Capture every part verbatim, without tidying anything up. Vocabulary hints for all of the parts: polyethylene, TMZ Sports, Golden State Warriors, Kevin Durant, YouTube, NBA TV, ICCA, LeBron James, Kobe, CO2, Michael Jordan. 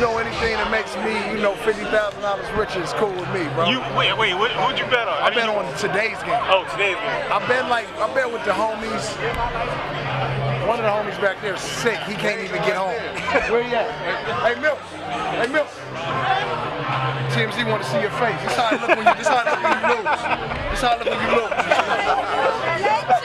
know, anything that makes me, you know, fifty thousand dollars richer is cool with me, bro. You wait, wait, what, who'd you bet on? I, I bet on today's game. Oh, today's game. I bet like I bet with the homies. One of the homies back there is sick. He can't even get home. Where you at? Hey, Milk. Hey, Milk. T M Z want to see your face. This how it look when you. This how it look when you lose. This how it look when you lose.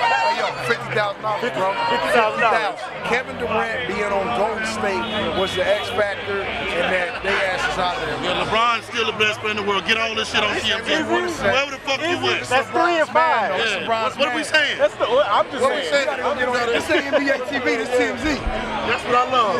Hey, yo, fifty thousand dollars, bro. Fifty thousand dollars. Kevin Durant being on Golden State was the X factor, and that they asked us out there. Yeah, LeBron's still the best player in the world. Get all this shit on T M Z. Whoever the fuck you with. That's three and five. Yeah. What, what are we saying? That's the. I'm just what saying. What are we saying? This ain't N B A T V. This T M Z. That's what I love.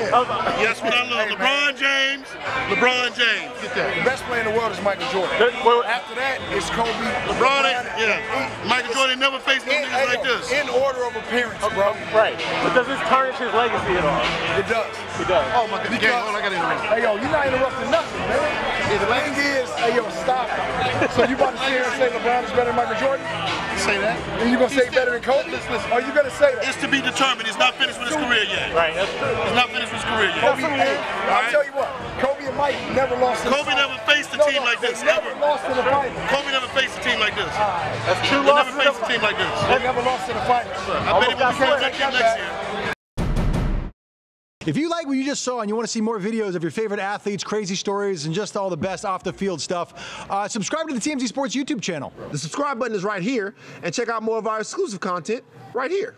Yeah. That's what I love. Hey, LeBron James. LeBron James. Get that. The best player in the world is Michael Jordan. That, well, after that, it's Kobe. LeBron. LeBron yeah. And Michael Jordan never faced no niggas like this. In order of appearance, bro. Right. But does this tarnish his legacy at all? It does. It does. Oh my goodness. Hold on, I got interrupted. Hey yo, you're not interrupting nothing, man. The thing is, hey yo, stop. So you about to sit here and say LeBron is better than Michael Jordan? Say that. And you gonna say better than Kobe? Are you gonna say that? It's to be determined. He's not finished with his career yet. Right. That's true. He's not finished with his career yet. Kobe, hey, I'll tell you what. Kobe and Mike never lost. Kobe never faced a team like this ever. Kobe never faced a team like this. That's true. He never faced a team like this. He never lost in the finals. I bet he will be next year. If you like what you just saw and you want to see more videos of your favorite athletes, crazy stories, and just all the best off-the-field stuff, uh, subscribe to the T M Z Sports YouTube channel. The subscribe button is right here, and check out more of our exclusive content right here.